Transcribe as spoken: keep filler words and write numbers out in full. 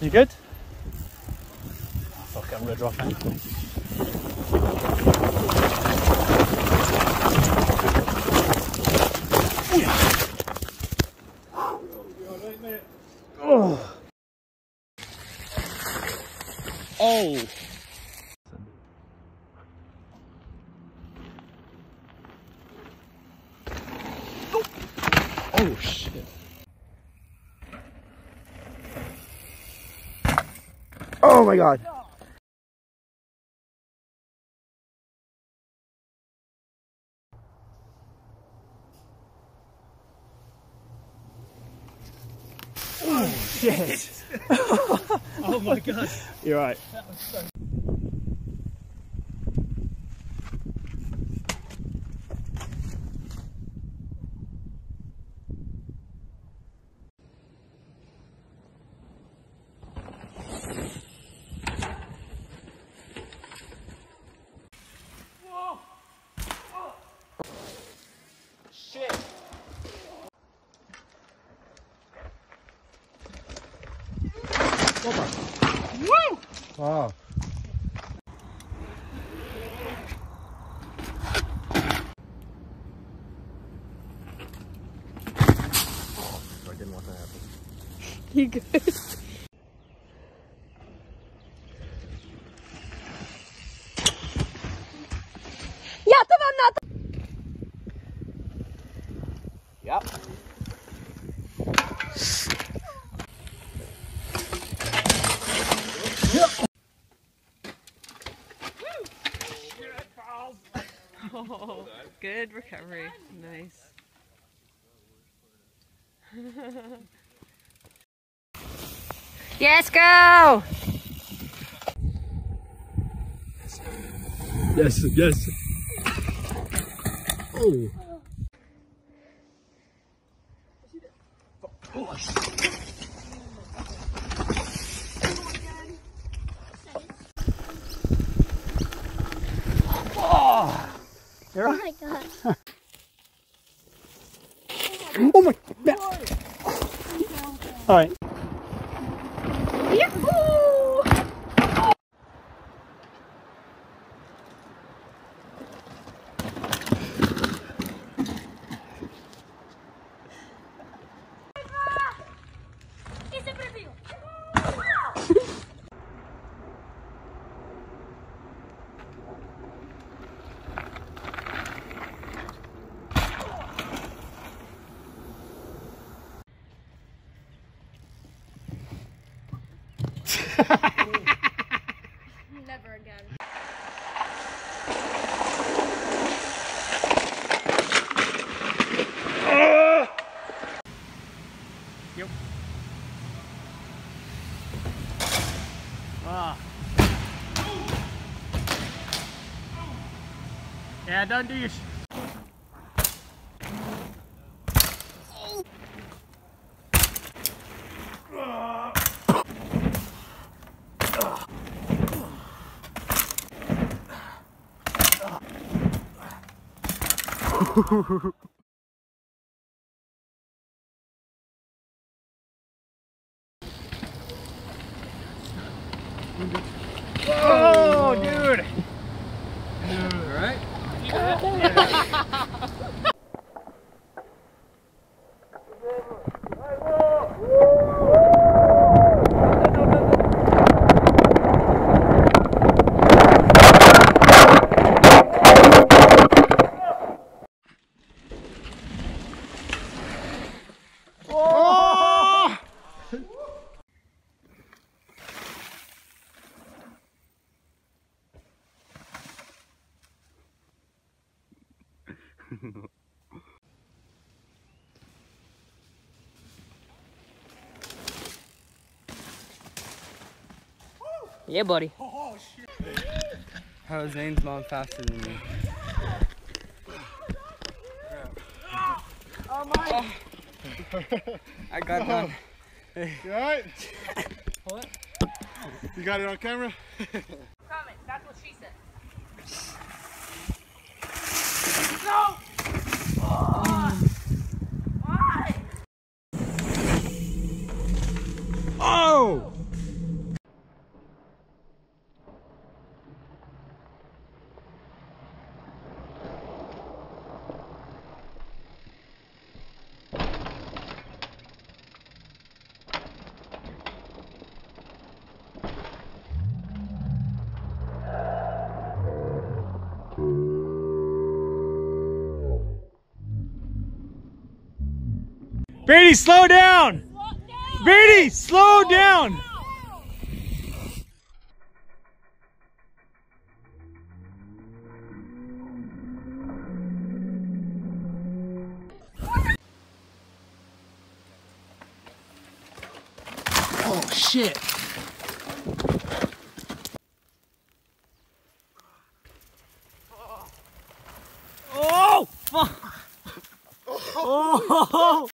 You good? Oh, fuck, I'm gonna drop it. Oh. Oh. Oh shit. Oh my god. Oh shit. Oh my god. You're right. That was so Woo! Wow. I didn't want that to happen. You good? Yeah, come on, not. Yep. Oh, good recovery. Nice. Yes, go! Yes, yes. Oh. Oh. You're right? Oh my god. Oh my god. Alright. Yahoo! Never again. Uh! Yep. Ah. Yeah, don't do your sh- Oh, dude! All right. Yeah. Yeah, buddy. Oh, shit. How is Zane's mom faster than me? Oh my! I got one. Oh. You alright? What? You got it on camera? Comment, that's what she said. No! Oh. Why? Oh! Brady, slow down! Slow down. Brady, slow, slow down. down! Oh, shit! Oh! Fuck! Oh!